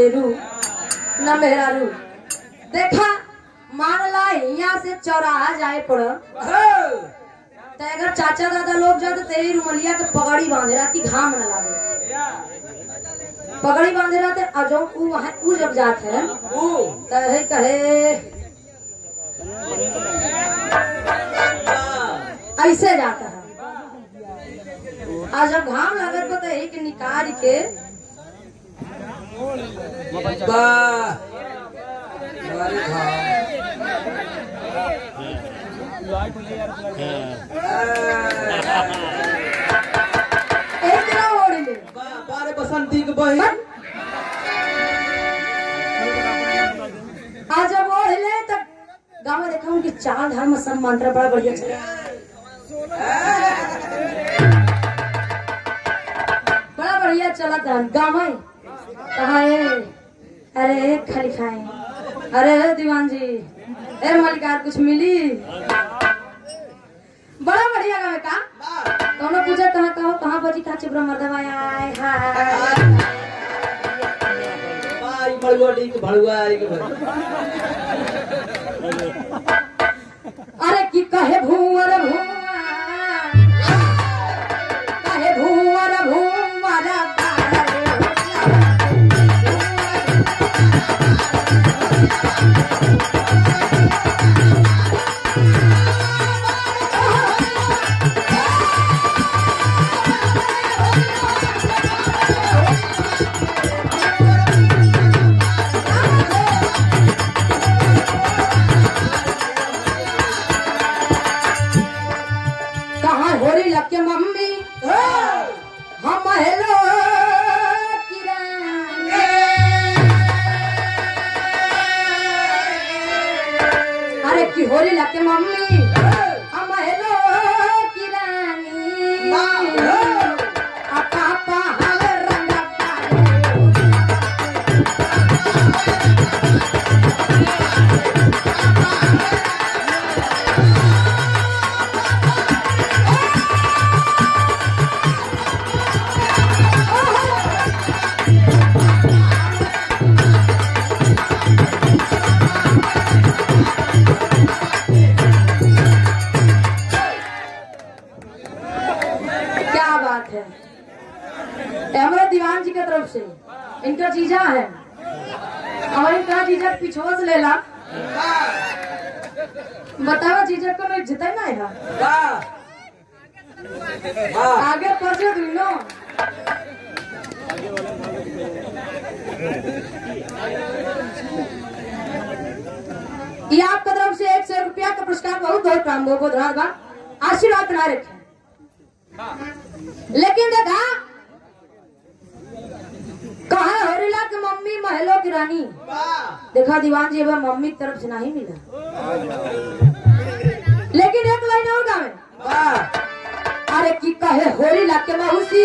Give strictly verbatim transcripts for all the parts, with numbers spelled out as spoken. तेरू न मेरा रू। देखा मानला यहाँ से चौराहा जाए पड़ा तो अगर चाचा दादा लोग जाते तेरी रुमलिया के पगड़ी बांधे रहती घाम न लागे पगड़ी बांधे रहते अजो उ वहाँ उ जब जाते हैं तहे कहे ऐसे जाता है आज जब घाम लगत तो एक निकाल के बारे बसंती के बहन आज जब ओढ़ ले तब गाँव देखा कि चार धर्म सब मंत्र बड़ा बढ़िया चला बढ़िया चला था गाँव अरे खाली खाए अरे दीवान जी अरे मलिकार कुछ मिली बड़ा बढ़िया गाँव का तो पूछा कहाँ कहो कहाँ बजी कहा चिब्रा मर्दवाया अरे की कहे भूवर भू दीवान जी मम्मी की तरफ से नहीं मिला लेकिन एक लाइन और गावे अरे की कहे होली लाके माहौसी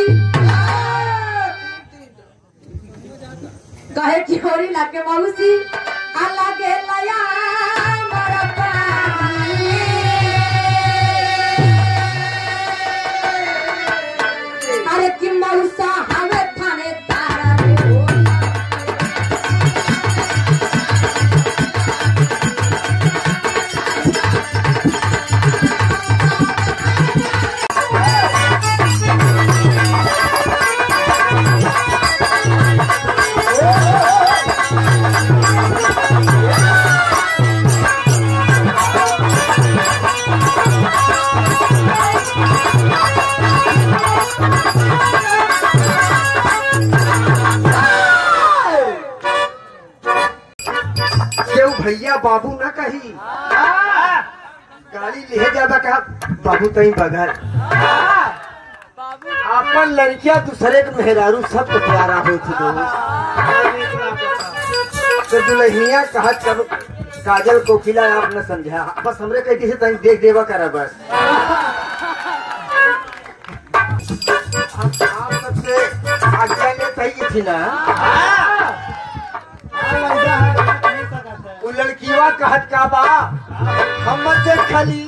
कहे की होली लाके माहौसी अल्लाह के लाया अरे की माहौसा भैया बाबू ना कही गाड़ी ले जाता कहा बाबू तही बगर अपन लड़कियां दूसरे के मेहरारू सब तो प्यारा होती तो दुल्हिया कहा चलो काजल कोकिला आप न समझा बस हमरे कहती से तही देख देवा करा बस आप सबसे आज्ञा ले सही थी ना लड़कीवा कहत का बा हम मत खाली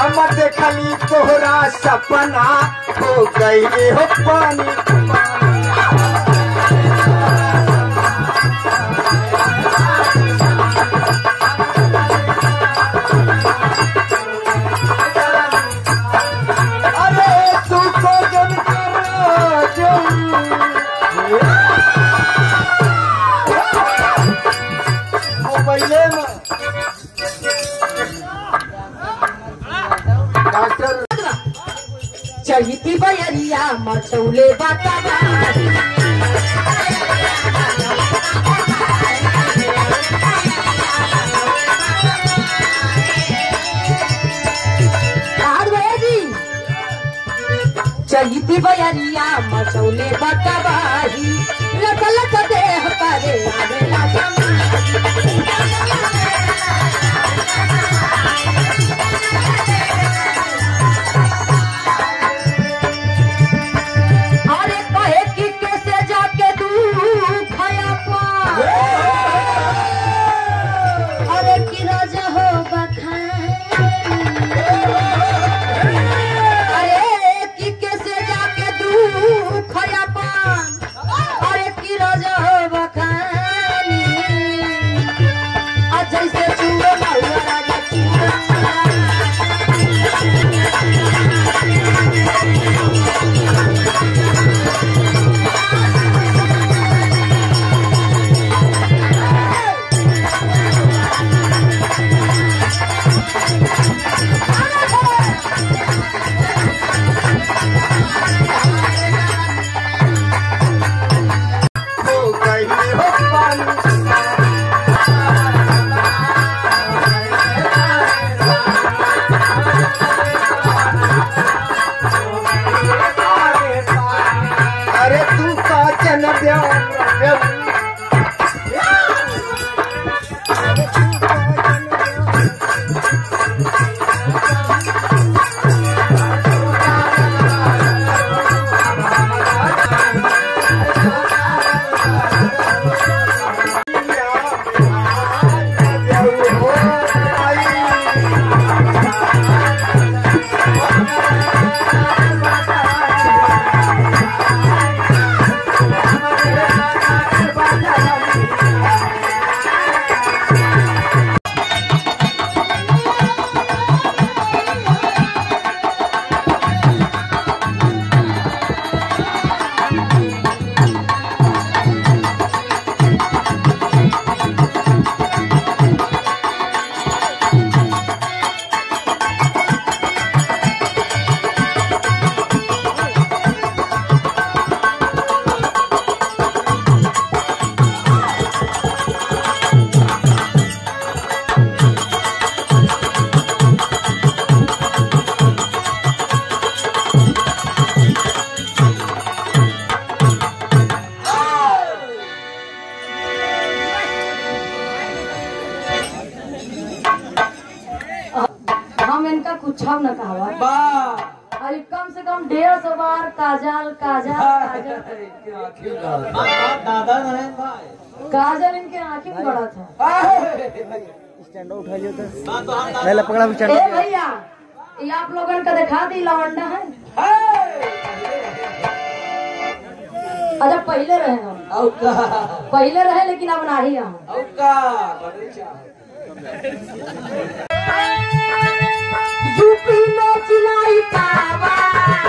हम मत खली तोहरा सपना हो गई हो पानी अरे तू को जब मोबाइले में चढ़ती बयरिया मचौले बतावा चढ़ती बयरिया मचौले बतावाही लक लक देह करे काजल काजल काजल दादा काजल इनके आँखें में बड़ा था। स्टैंड उठा लियो तो पकड़ा भी चढ़ा। ए भैया ये आप लोगों का दिखा दी लवंडा है। अच्छा पहले रहे हम पहले रहे लेकिन अब ना ही हम यूपी में चिल्लाई पावा